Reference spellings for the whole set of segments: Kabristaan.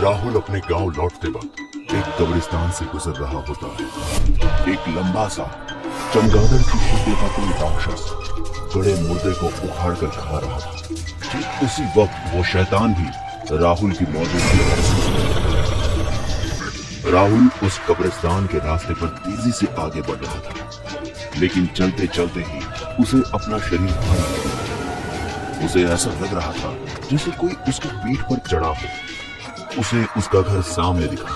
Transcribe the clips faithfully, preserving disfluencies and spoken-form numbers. राहुल अपने गांव लौटते वक्त एक कब्रिस्तान से गुजर रहा होता है। एक लंबा सा चमगादड़ की शक्ल का कोई राक्षस बड़े मुर्दे को उखाड़ कर खा रहा था। उसी वक्त वो शैतान भी राहुल की मौजूदगी महसूस करता। राहुल उस कब्रिस्तान के रास्ते पर तेजी से आगे बढ़ रहा था, लेकिन चलते चलते ही उसे अपना शरीर भारी लगा। उसे ऐसा लग रहा था जैसे कोई उसकी पीठ पर चढ़ा हो। उसे उसका घर सामने दिखा।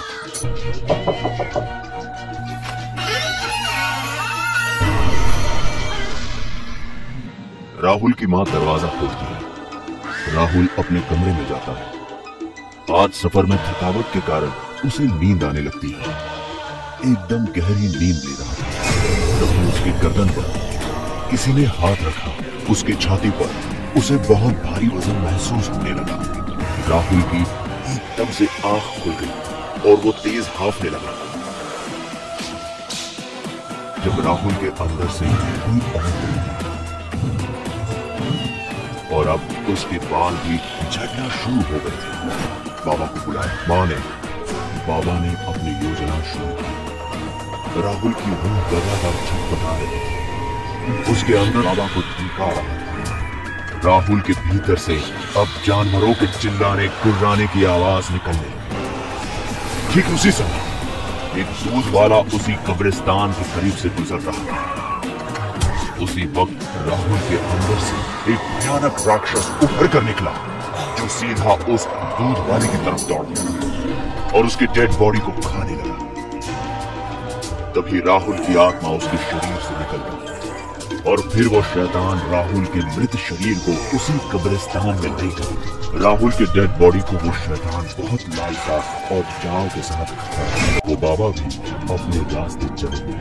राहुल की मां दरवाजा खोलती है। राहुल अपने कमरे में जाता है। आज सफर में थकावट के कारण उसे नींद आने लगती है। एकदम गहरी नींद ले रहा था। तभी उसकी गर्दन पर किसी ने हाथ रखा। उसकी छाती पर उसे बहुत भारी वजन महसूस होने लगा। राहुल की एकदम से आंख खुल गई और वो तेज हांफने लगा। जब राहुल के अंदर से कोई आवाज आई और अब उसके बाल भी झड़ना शुरू हो गए थे। बाबा को बुलाया मां ने। बाबा ने अपनी योजना शुरू की। राहुल की रूह लगातार छटपटा रही थी। उसके अंदर बाबा को धमका रहा था। राहुल के भीतर से अब जानवरों के चिल्लाने कुर्राने की आवाज निकलने लगी। ठीक उसी समय एक दूध वाला उसी कब्रिस्तान के करीब से गुजर रहा था। उसी वक्त राहुल के अंदर से एक भयानक राक्षस उभर कर निकला, जो सीधा उस दूध वाले की तरफ दौड़ गया और उसकी डेड बॉडी को खाने लगा। तभी राहुल की आत्मा उसके शरीर से निकल गई और फिर वो शैतान राहुल के मृत शरीर को उसी कब्रिस्तान में ले गया। राहुल के डेड बॉडी को वो शैतान बहुत लालसा और चाव के साथ खाता है। वो बाबा भी अपने रास्ते चले गए।